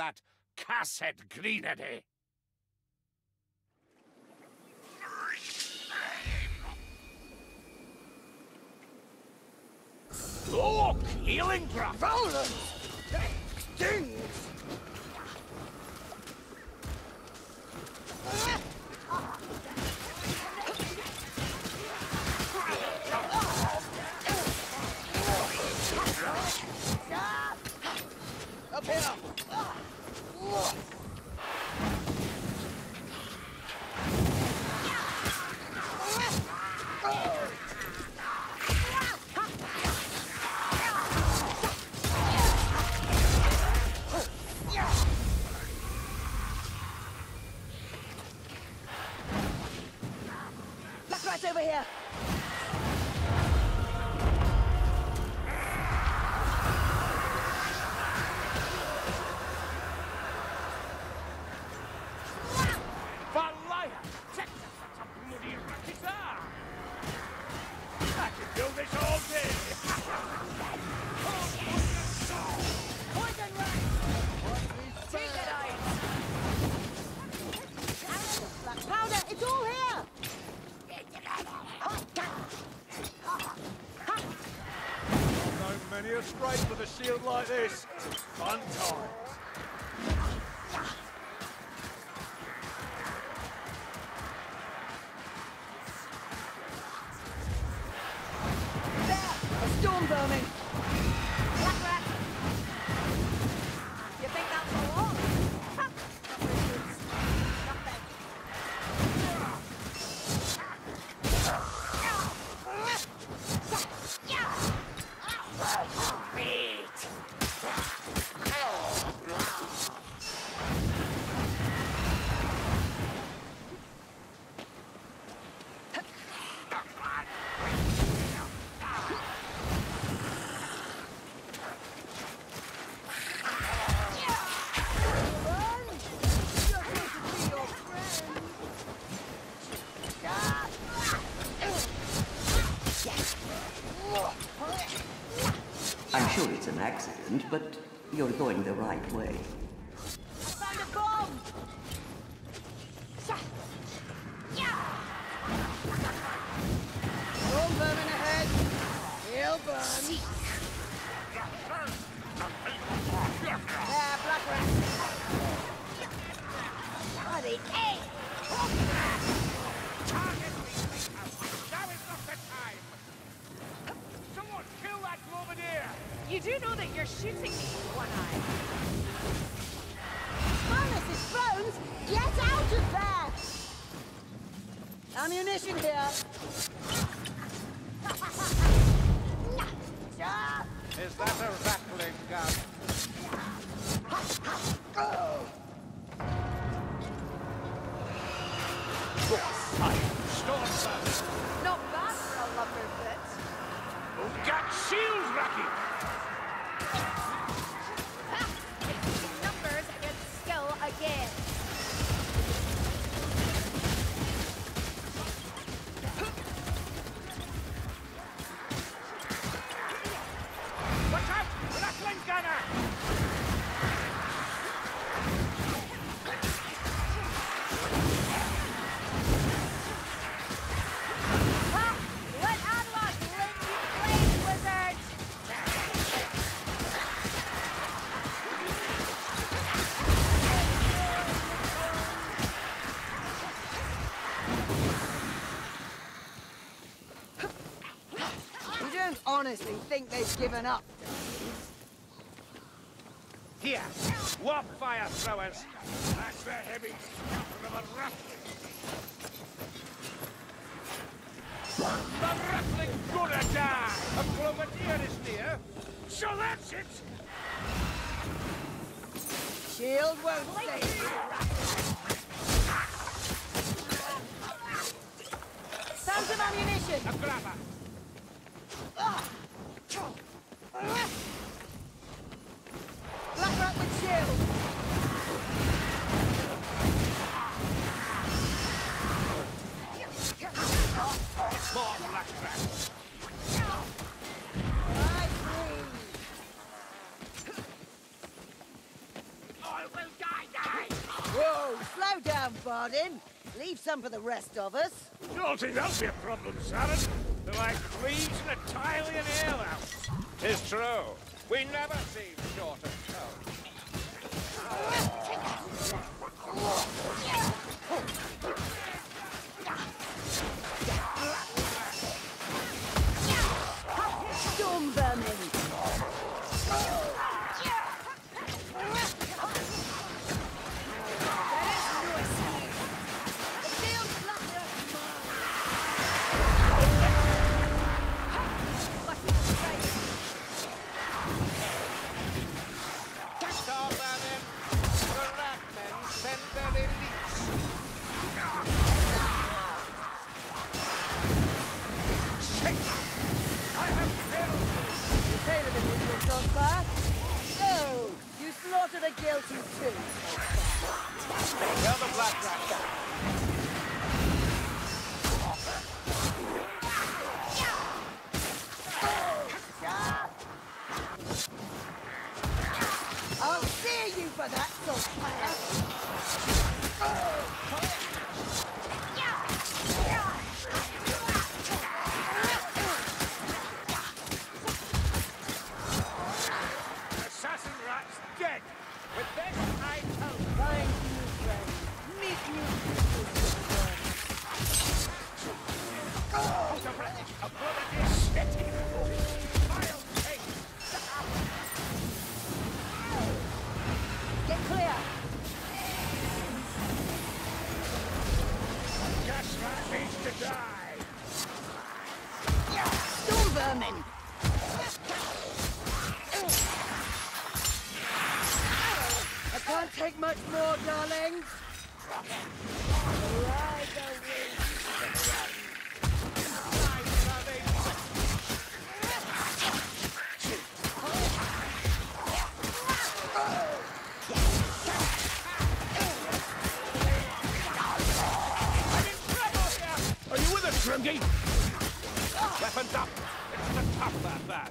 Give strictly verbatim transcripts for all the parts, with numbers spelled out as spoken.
that Cassette Greenady. Look! Healing breath! That stings! Up here! Black rat's over here! Like this. Fun time. There! A storm burning. Black rat. You think that's a lot? I'm sure it's an accident, but you're going the right way. You do know that you're shooting me with one eye. Manus is thrown! Get out of there! Ammunition here. Is that a rattling gun? Not bad for a lumber bit. Who got shield racket? Numbers against skill again. Watch out, Rattling Gunner! Ah, what unlock, Lindy Blade Wizard! Honestly, think they've given up. Here, warp fire throwers. That's the heavy stuff of a rattling. The rattling Gunadar! A Cloverdeer is near. So that's it. Shield won't save you. Sounds of ammunition. A grabber. Black rat with shield! More black rat! I see! I'll will die dying! Whoa, slow down, Bardin. Leave some for the rest of us. Naughty, that'll be a problem, Saturn. They're like leaves in a Tylian alehouse. It's true. We never seem short of courage. Storm vermin! Oh, you slaughtered a guilty too. Kill the black rat. I'll see you for that, Saltfire. With this, I tell you. Find new friends. Meet new people. Oh, the relic of blood is shitty. I'll take that. Get clear. Just that needs to die. Storm vermin. Can't take much more, darlings. Ride the wind. I'm in trouble. Are you with us, Grimgy? Oh. Weapons up. It's the top of that bad.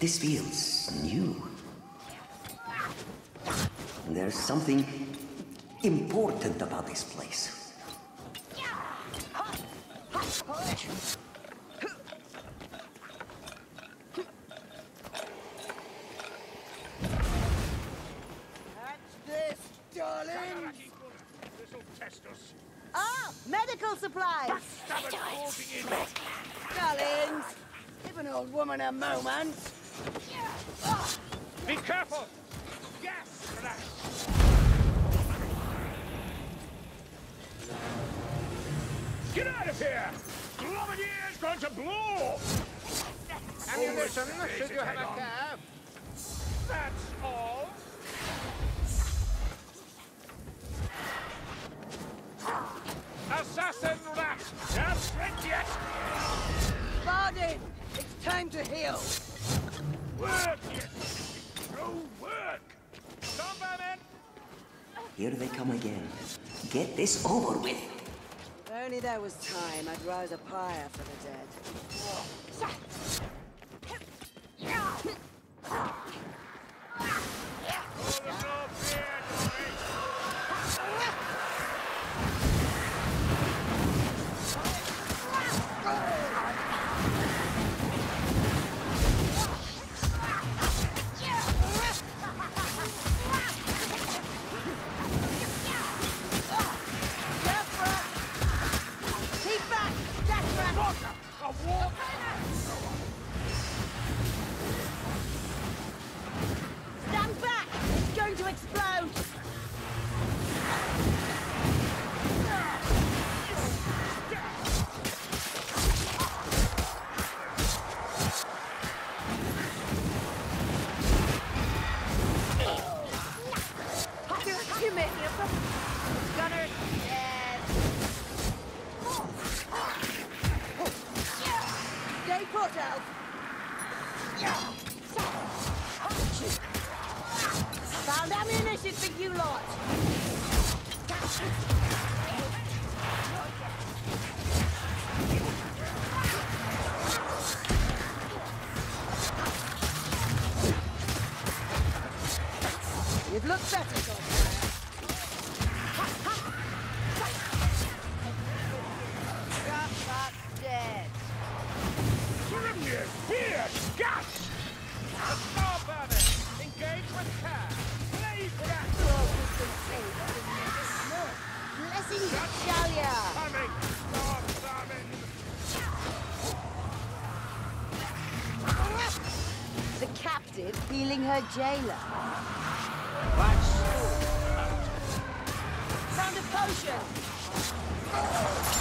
This feels new. There's something important about this place. Catch this, darling! This'll test us. Ah! Medical supplies! Darlings! Give an old woman a moment. Be careful! Yes! Get out of here! Glomadier is going to blow! Ammunition, should you have a cab? That's all! Assassin rat! That's it yet! Bardin! It's time to heal! Work, yes! True work! Stop them in! Here they come again. Get this over with! If only there was time, I'd rouse a pyre for the dead. A war! Ammunition for you lot. You've looked better, Godfrey. Here, gas! Star burner! Engage with care! Play for that! Blessings shall ya! Coming! Star salmon! The captive feeling her jailer. Watch! Sound of potion! Oh.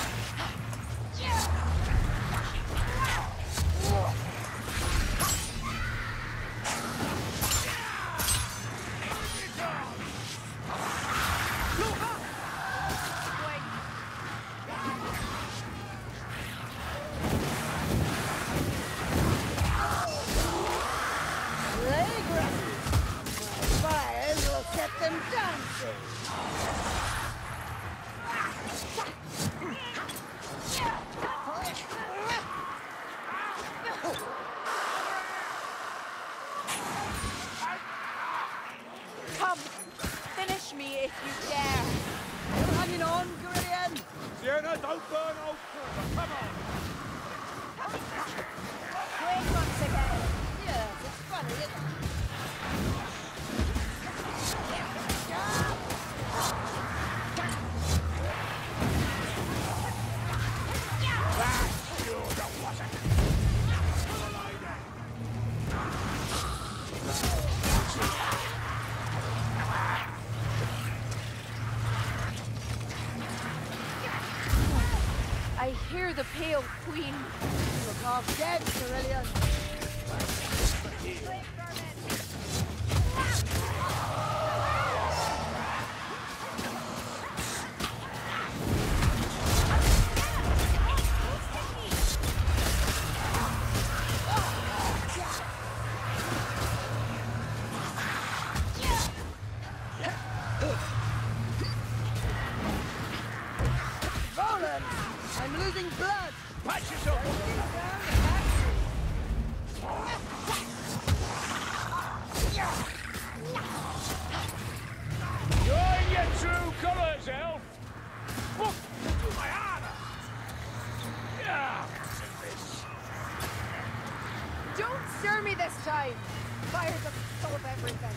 The pale queen. You look half dead, Cerillion. I'm losing blood! Patch yourself! You're in your true colours, elf! Look! Do my honor! Yeah! Don't stir me this time! Fire's up full of everything!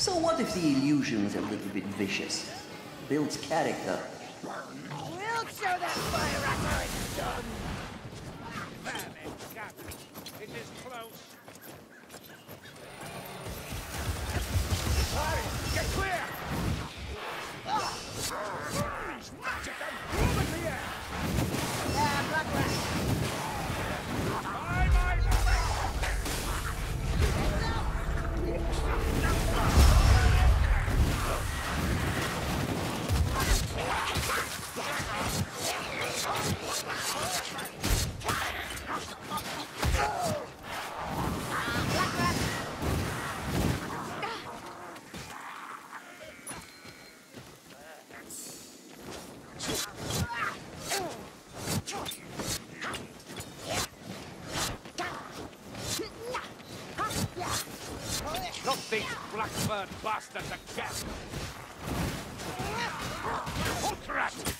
So what if the illusion's a little bit vicious? builds character. We'll show that fire after it's done. It is close. Hurry, get clear! Freeze, magic, and move it in the air! Yeah, blood rush. My, my, my! These blackbird bastards again! Hookrat!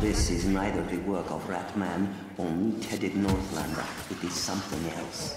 This is neither the work of Ratman or meat-headed Northlander. It is something else.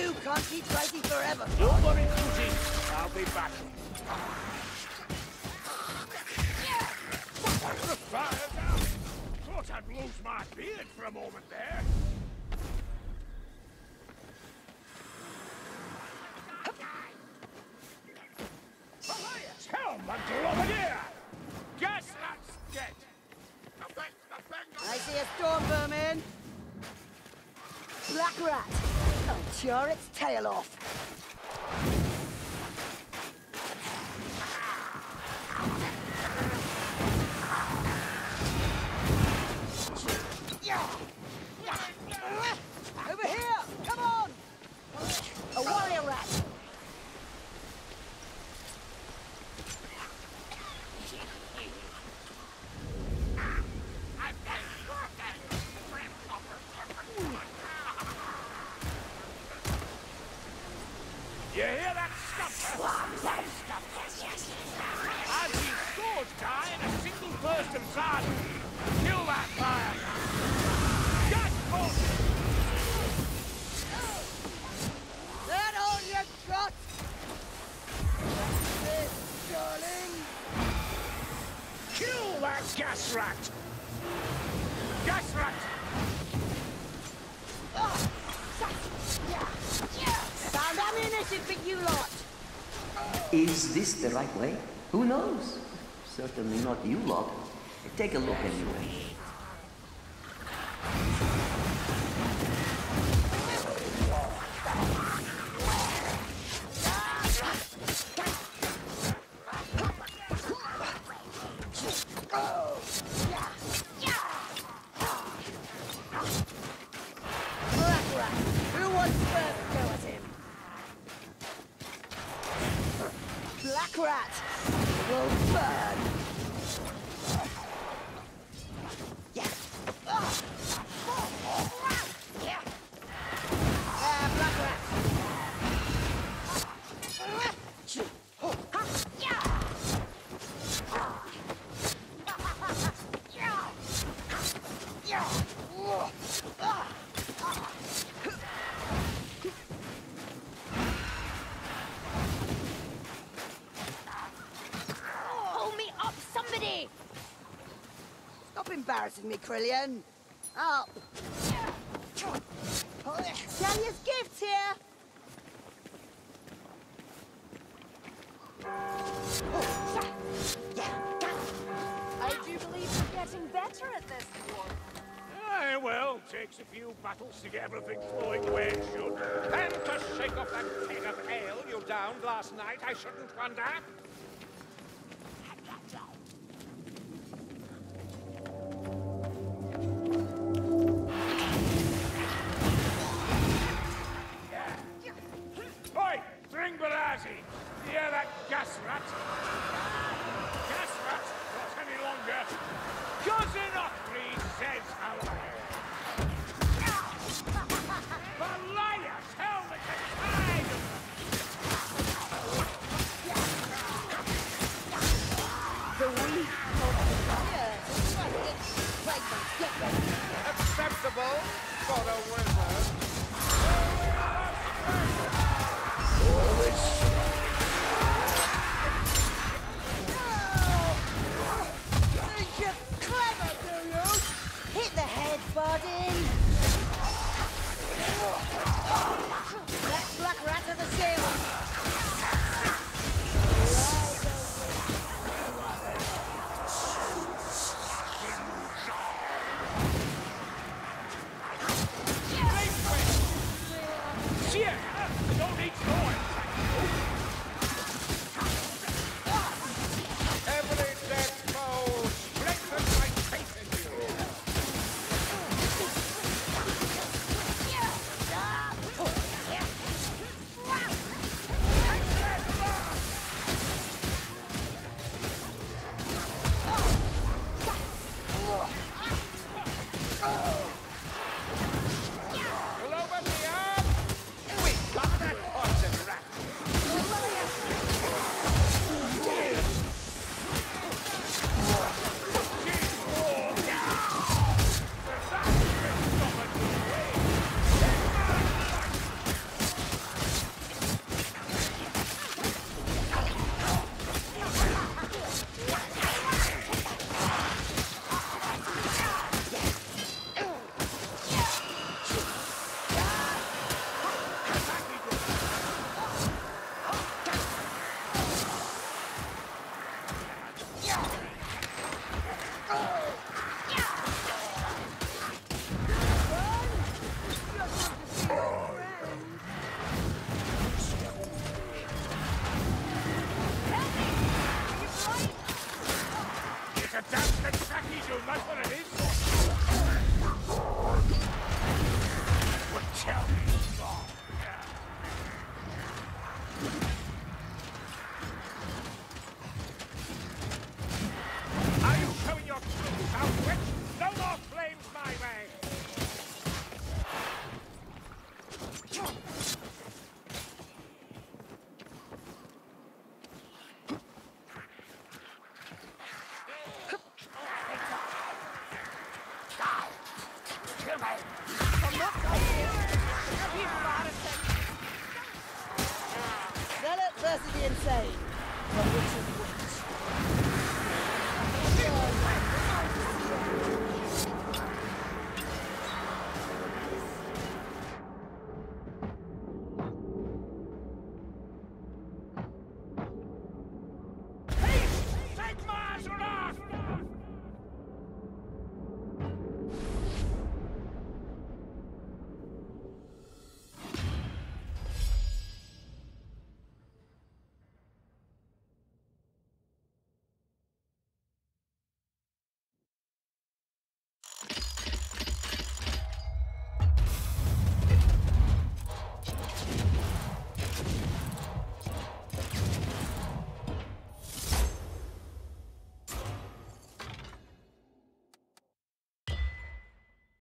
you can't keep fighting forever. Don't worry, Cruzy. I'll be back. The fire's out. Thought I'd lose my beard for a moment there. Tell my Glomadier! Guess that's dead. I see a storm boom in. Black rat. I'll tear its tail off. Over here! Come on! A warrior rat! You hear that scupper? I've seen swords die in a single burst of blood. Kill that fire! Just hold it! Got this, darling. Kill that gas rat. Gas rat. Oh. Yeah. Yeah. Found ammunition for you lot. Is this the right way? Who knows? Certainly not you lot. Take a look anyway. Embarrassing me, Krillian. Up. Dahlia's gifts here. I do believe you're getting better at this war. Aye, well, takes a few battles to get everything flowing the way it should. And to shake off that keg of ale you downed last night, I shouldn't wonder. Yeah, that gas rat. Gas rat, not any longer. Does enough, please, says our the liar, tell me to hide. The weak of the fire. Right, get ready. Acceptable for a wizard. Always. Body. That black rat of the sea. Shit! I don't need noise. That's what I need for. Watch out. Are you showing your troops how rich? No more flames my way. Take my